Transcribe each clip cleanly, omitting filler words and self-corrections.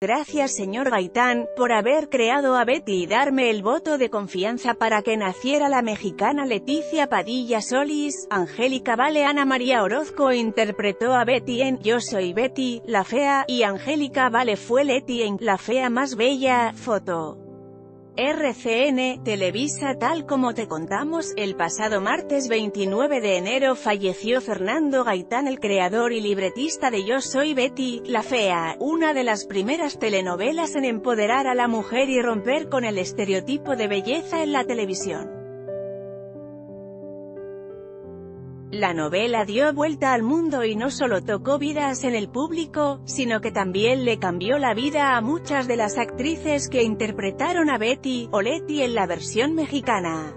Gracias, señor Gaitán, por haber creado a Betty y darme el voto de confianza para que naciera la mexicana Leticia Padilla Solis. Angélica Vale. Ana María Orozco interpretó a Betty en Yo soy Betty, la fea, y Angélica Vale fue Letty en La fea más bella. Foto: RCN, Televisa. Tal como te contamos, el pasado martes 29 de enero falleció Fernando Gaitán, el creador y libretista de Yo soy Betty, la fea, una de las primeras telenovelas en empoderar a la mujer y romper con el estereotipo de belleza en la televisión. La novela dio vuelta al mundo y no solo tocó vidas en el público, sino que también le cambió la vida a muchas de las actrices que interpretaron a Betty o Letty en la versión mexicana.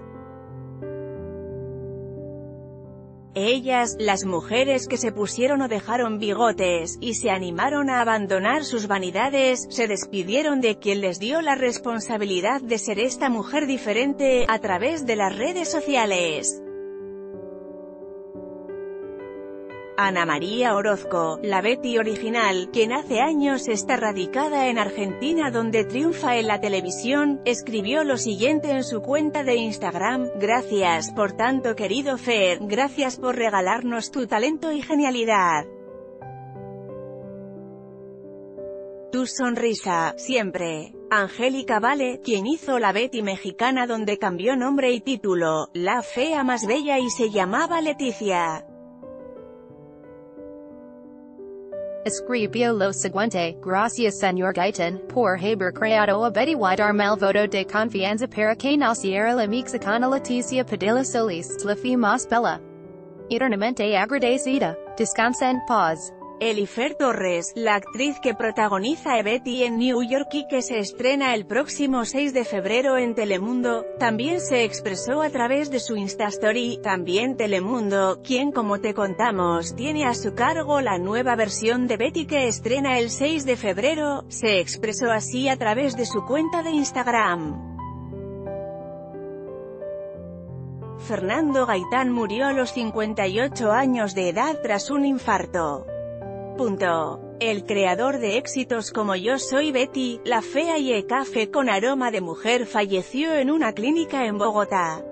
Ellas, las mujeres que se pusieron o dejaron bigotes, y se animaron a abandonar sus vanidades, se despidieron de quien les dio la responsabilidad de ser esta mujer diferente, a través de las redes sociales. Ana María Orozco, la Betty original, quien hace años está radicada en Argentina donde triunfa en la televisión, escribió lo siguiente en su cuenta de Instagram: gracias por tanto, querido Fer, gracias por regalarnos tu talento y genialidad. Tu sonrisa, siempre. Angélica Vale, quien hizo la Betty mexicana donde cambió nombre y título, La fea más bella, y se llamaba Leticia. Escribió lo siguiente: gracias, señor Gaitán, por haber creado a Betty y darme el voto de confianza para que naciera la mexicana Leticia Padilla Solis, la fea más bella. Eternamente agradecida. Descansa en paz. Elyfer Torres, la actriz que protagoniza a Betty en New York y que se estrena el próximo 6 de febrero en Telemundo, también se expresó a través de su Instastory. También Telemundo, quien como te contamos tiene a su cargo la nueva versión de Betty que estrena el 6 de febrero, se expresó así a través de su cuenta de Instagram. Fernando Gaitán murió a los 58 años de edad tras un infarto. El creador de éxitos como Yo soy Betty, la fea y el Café con aroma de mujer falleció en una clínica en Bogotá.